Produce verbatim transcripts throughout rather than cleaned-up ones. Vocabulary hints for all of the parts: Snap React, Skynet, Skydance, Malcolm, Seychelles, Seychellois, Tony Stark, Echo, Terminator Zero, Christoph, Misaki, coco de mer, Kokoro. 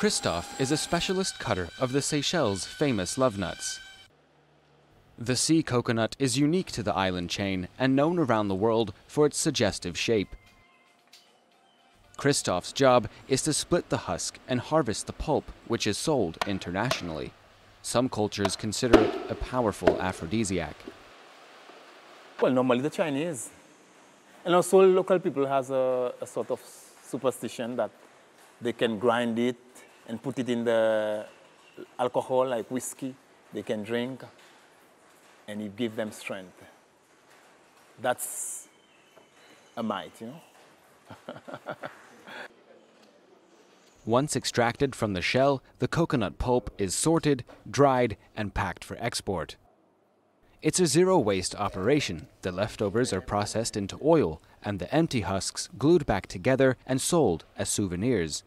Christoph is a specialist cutter of the Seychelles' famous love nuts. The sea coconut is unique to the island chain and known around the world for its suggestive shape. Christoph's job is to split the husk and harvest the pulp, which is sold internationally. Some cultures consider it a powerful aphrodisiac. Well, normally the Chinese, and also local people has a, a sort of superstition that they can grind it and put it in the alcohol like whiskey. They can drink, and it gives them strength. That's a might, you know. Once extracted from the shell, the coconut pulp is sorted, dried, and packed for export. It's a zero-waste operation. The leftovers are processed into oil, and the empty husks glued back together and sold as souvenirs.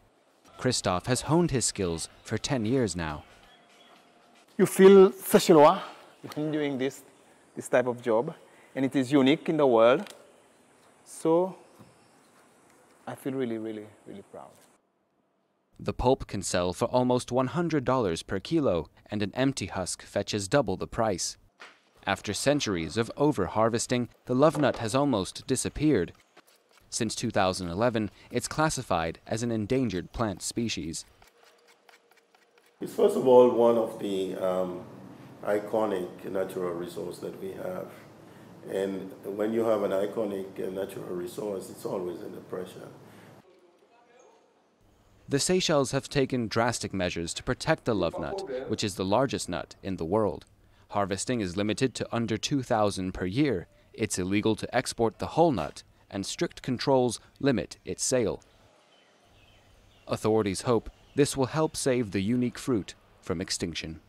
Christoph has honed his skills for ten years now. You feel Seychellois when doing this, this type of job, and it is unique in the world. So I feel really, really, really proud. The pulp can sell for almost one hundred dollars per kilo, and an empty husk fetches double the price. After centuries of over-harvesting, the love nut has almost disappeared. Since two thousand eleven, it's classified as an endangered plant species. It's first of all one of the um, iconic natural resources that we have. And when you have an iconic natural resource, it's always under pressure. The Seychelles have taken drastic measures to protect the love nut, which is the largest nut in the world. Harvesting is limited to under two thousand per year. It's illegal to export the whole nut, and strict controls limit its sale. Authorities hope this will help save the unique fruit from extinction.